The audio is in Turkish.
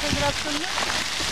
Sen bıraktın mı?